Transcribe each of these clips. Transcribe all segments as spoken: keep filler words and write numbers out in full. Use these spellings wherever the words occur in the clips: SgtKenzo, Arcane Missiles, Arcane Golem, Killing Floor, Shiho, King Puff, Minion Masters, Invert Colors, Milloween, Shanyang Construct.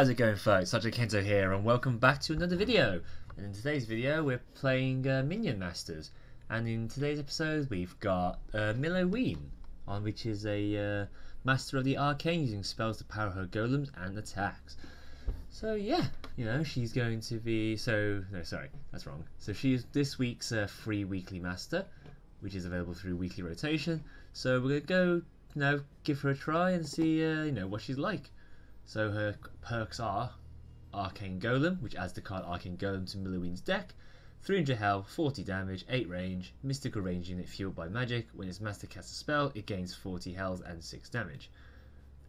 How's it going, folks? SgtKenzo here, and welcome back to another video. And in today's video, we're playing uh, Minion Masters. And in today's episode, we've got uh, Milloween, on which is a uh, master of the arcane, using spells to power her golems and attacks. So yeah, you know she's going to be so no, sorry, that's wrong. So she's this week's uh, free weekly master, which is available through weekly rotation. So we're gonna go now, give her a try and see uh, you know what she's like. So her perks are Arcane Golem, which adds the card Arcane Golem to Milloween's deck, three hundred health, forty damage, eight range, mystical range unit fueled by magic. When its master casts a spell, it gains forty health and six damage.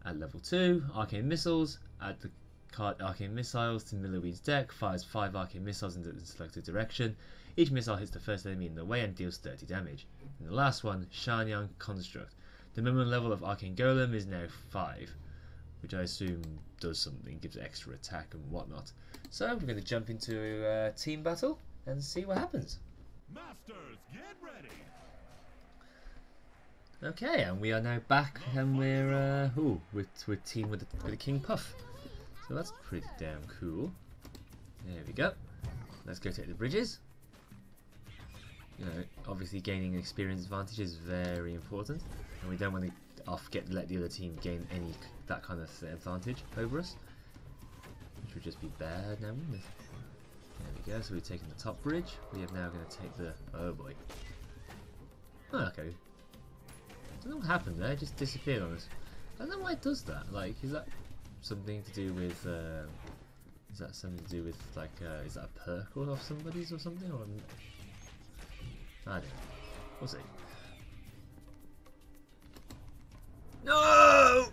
At level two, Arcane Missiles, add the card Arcane Missiles to Milloween's deck, fires five Arcane Missiles in the selected direction. Each missile hits the first enemy in the way and deals thirty damage. And the last one, Shanyang Construct. The minimum level of Arcane Golem is now five. Which I assume does something, gives extra attack and whatnot. So we're going to jump into a team battle and see what happens. Masters, get ready. Okay, and we are now back, and we're uh, ooh, we're, we're team with the, with the King Puff. So that's pretty damn cool. There we go. Let's go take the bridges. You know, obviously gaining experience advantage is very important, and we don't want to off get let the other team gain any that kind of advantage over us, which would just be bad. Now wouldn't it? There we go. So we've taken the top bridge. We are now going to take the oh boy. Oh, okay. I don't know what happened there. It just disappeared on us. I don't know why it does that. Like, is that something to do with? Uh, is that something to do with like? Uh, is that a perk off somebody's or something? Or I don't know. We'll see. No!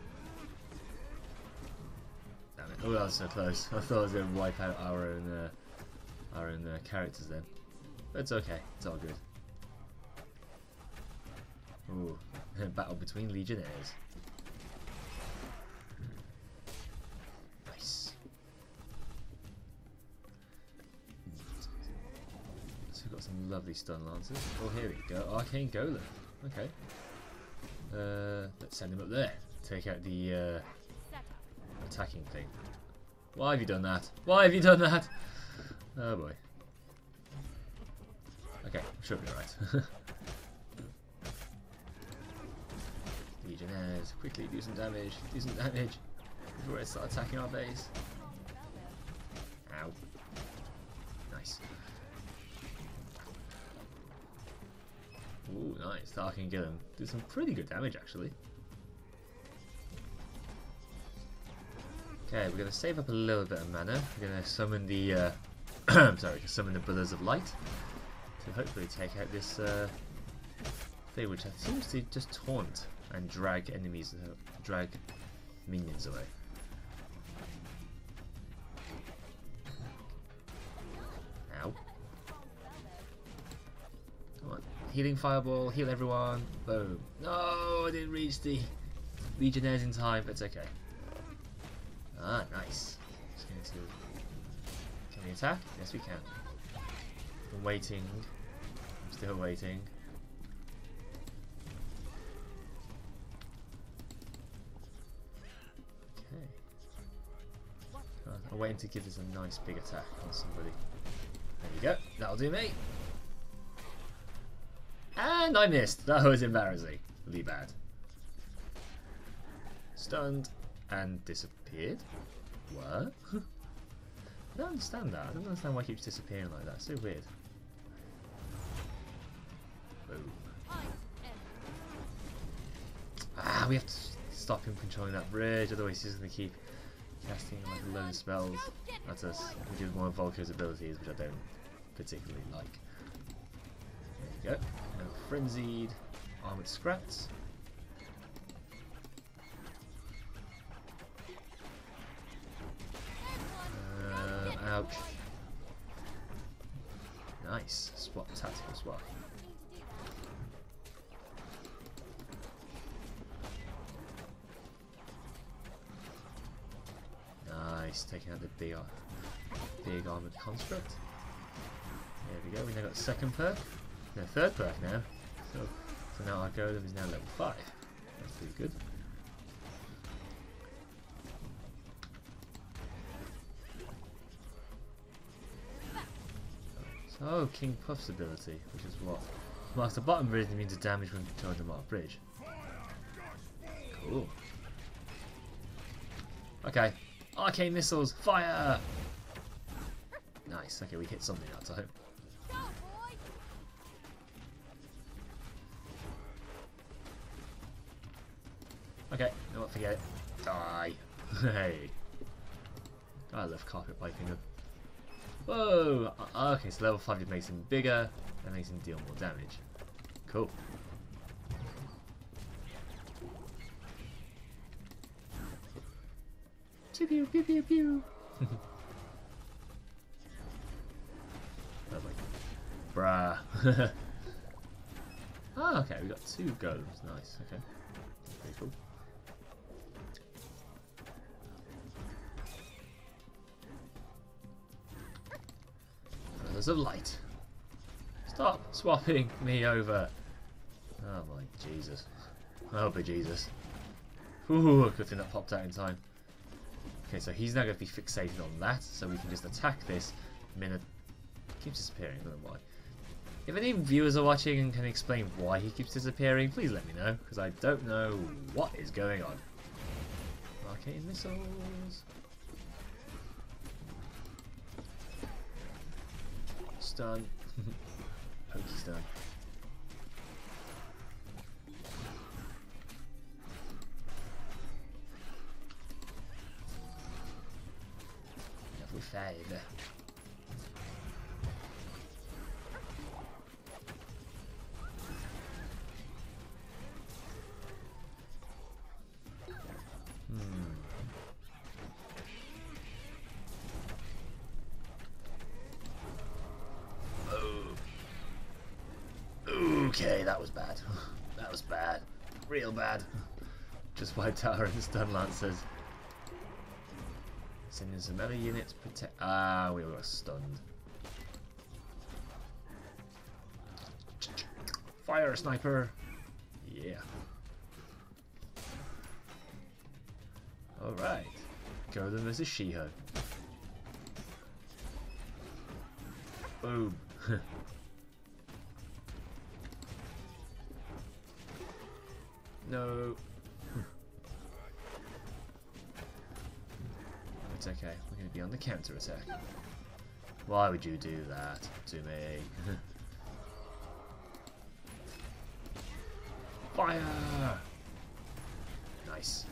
Damn it! Oh, that was so close. I thought I was going to wipe out our own, uh, our own uh, characters then. But it's okay. It's all good. Ooh, battle between legionnaires. Nice. So we've got some lovely stun lancers. Oh, here we go. Arcane Golem. Okay. Uh, let's send him up there. Take out the uh, attacking thing. Why have you done that? Why have you done that? Oh boy. Okay, I'm sure we're alright. Legionnaires, quickly do some damage. Do some damage before I start attacking our base. Ow. Nice. Ooh, nice. The Arcane Golem did some pretty good damage, actually. Okay, we're going to save up a little bit of mana. We're going to summon the, uh, I'm sorry, summon the Brothers of Light to hopefully take out this uh, thing, which seems to just taunt and drag enemies, uh, drag minions away. Healing fireball, heal everyone, boom. No, I didn't reach the legionnaires in time, but it's okay. Ah, nice. Just going to... Can we attack? Yes, we can. I'm waiting. I'm still waiting. Okay. Oh, I'm waiting to give this a nice big attack on somebody. There you go. That'll do me. And I missed. That was embarrassing. Really bad. Stunned and disappeared. What? I don't understand that. I don't understand why it keeps disappearing like that. So weird. Boom. Ah, we have to stop him controlling that bridge, otherwise he's going to keep casting like a load of spells at us, which is one of Volko's abilities, which I don't particularly like. There you go. And frenzied armored scrats. Uh, ouch. Nice. Swap, tactical swap. Nice. Taking out the big, big armored construct. There we go. We now got the second perk. No, third perk now. So, so now our golem is now level five. That's pretty good. Oh, King Puff's ability, which is what? Marks the bottom bridge means the damage when charged on the bridge. Cool. Okay. Arcane Missiles, fire! Nice. Okay, we hit something that time. Okay, no, forget it. Die. Hey. I love carpet wiping them. Whoa! Okay, so level five just makes him bigger and makes him deal more damage. Cool. Pew pew pew pew pew. Lovely. Bruh. Ah, okay, we got two golems. Nice. Okay. Very cool. Of light. Stop swapping me over. Oh my Jesus. Oh be Jesus. Ooh, good thing that popped out in time. Okay, so he's now going to be fixated on that, so we can just attack this minute. Keeps disappearing, I don't know why. If any viewers are watching and can explain why he keeps disappearing, please let me know, because I don't know what is going on. Arcane missiles. Stun. Pokey stun. Level five. Okay, that was bad. That was bad. Real bad. Just wiped out her and stun lancers. Send in some melee units. Protect. Ah, we were stunned. Fire a sniper. Yeah. Alright. Golem versus Shiho. Boom. No. It's okay. We're going to be on the counter attack. Why would you do that to me? Fire! Nice.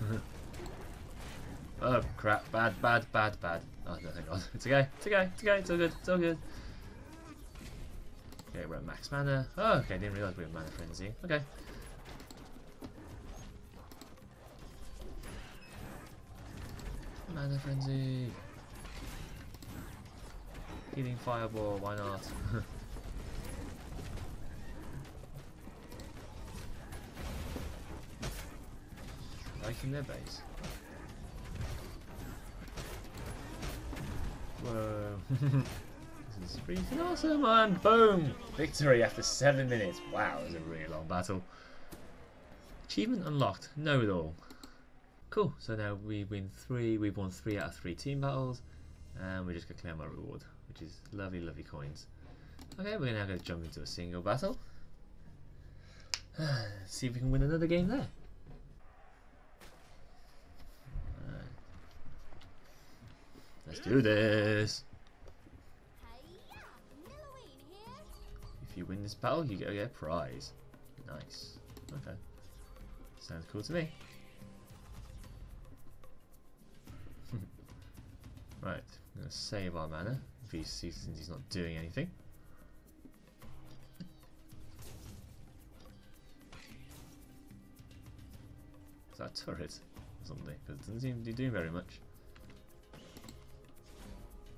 Oh crap! Bad, bad, bad, bad. Oh no, hang on. It's okay. It's okay. It's okay. It's all good. It's all good. Okay, we're at max mana. Oh, okay. I didn't realise we were mana frenzy. Okay. Mana frenzy! Healing fireball, why not? Liking their base. Whoa! This is freaking awesome, and boom! Victory after seven minutes. Wow, it was a really long battle. Achievement unlocked. Know it all. Cool, so now we win three, we've won three out of three team battles, and we're just going to claim our reward, which is lovely, lovely coins. Okay, we're now going to jump into a single battle. See if we can win another game there. Right. Let's do this! If you win this battle, you go get a prize. Nice. Okay. Sounds cool to me. Right, I'm going to save our mana, if he sees, since he's not doing anything. Is that a turret or something? Because it doesn't seem to do very much.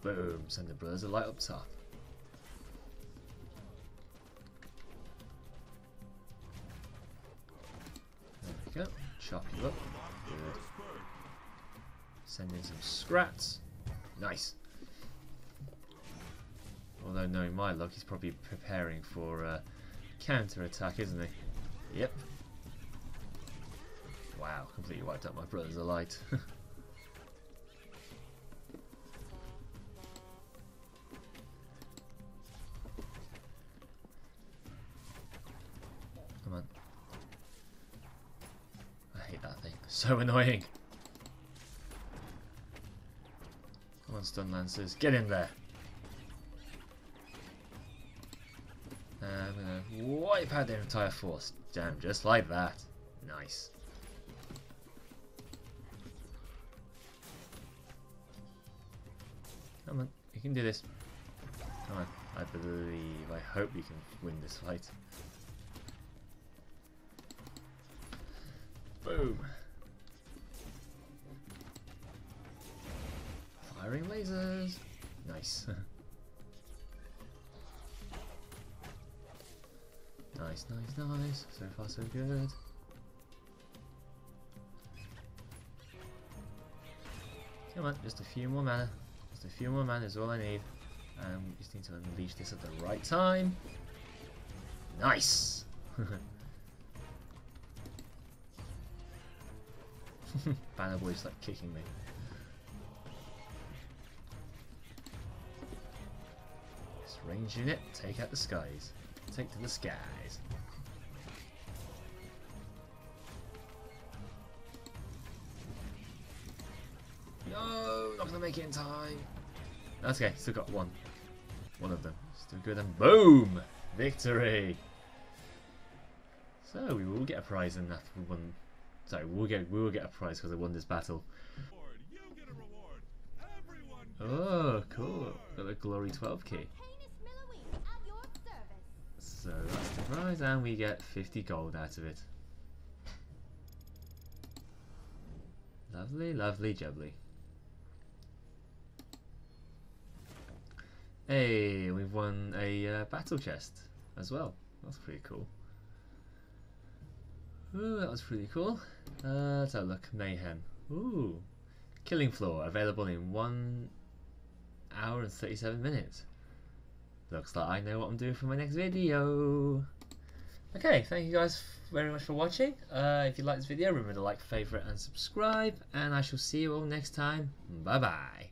Boom, send the blurs of light up top. There we go, chop you up. Good. Send in some scrats. Nice. Although knowing my luck, he's probably preparing for a counter attack, isn't he? Yep. Wow, completely wiped out my brother's alight. So annoying. Come on, stun lancers. Get in there. And I'm gonna wipe out their entire force. Damn, just like that. Nice. Come on, you can do this. Come on, I believe, I hope you can win this fight. Boom. Firing lasers. Nice. Nice, nice, nice. So far, so good. Come on, just a few more mana. Just a few more mana is all I need. And we just need to unleash this at the right time. Nice! Banner Boy's like kicking me. This range unit, take out the skies. Take to the skies. No, not gonna make it in time. That's okay, still got one. One of them. Still good, and boom! Victory! So we will get a prize in that one. Sorry, we'll get we will get a prize because I won this battle. You get a reward. Everyone gets oh, cool. Got the glory twelve key. So that's the prize, and we get fifty gold out of it. Lovely, lovely, jubbly. Hey, we've won a uh, battle chest as well. That's pretty cool. Ooh, that was pretty cool. Uh, let's have a look. Mayhem. Ooh. Killing Floor, available in one hour and thirty-seven minutes. Looks like I know what I'm doing for my next video. Okay, thank you guys very much for watching. Uh, if you like this video, remember to like, favourite and subscribe. And I shall see you all next time. Bye bye.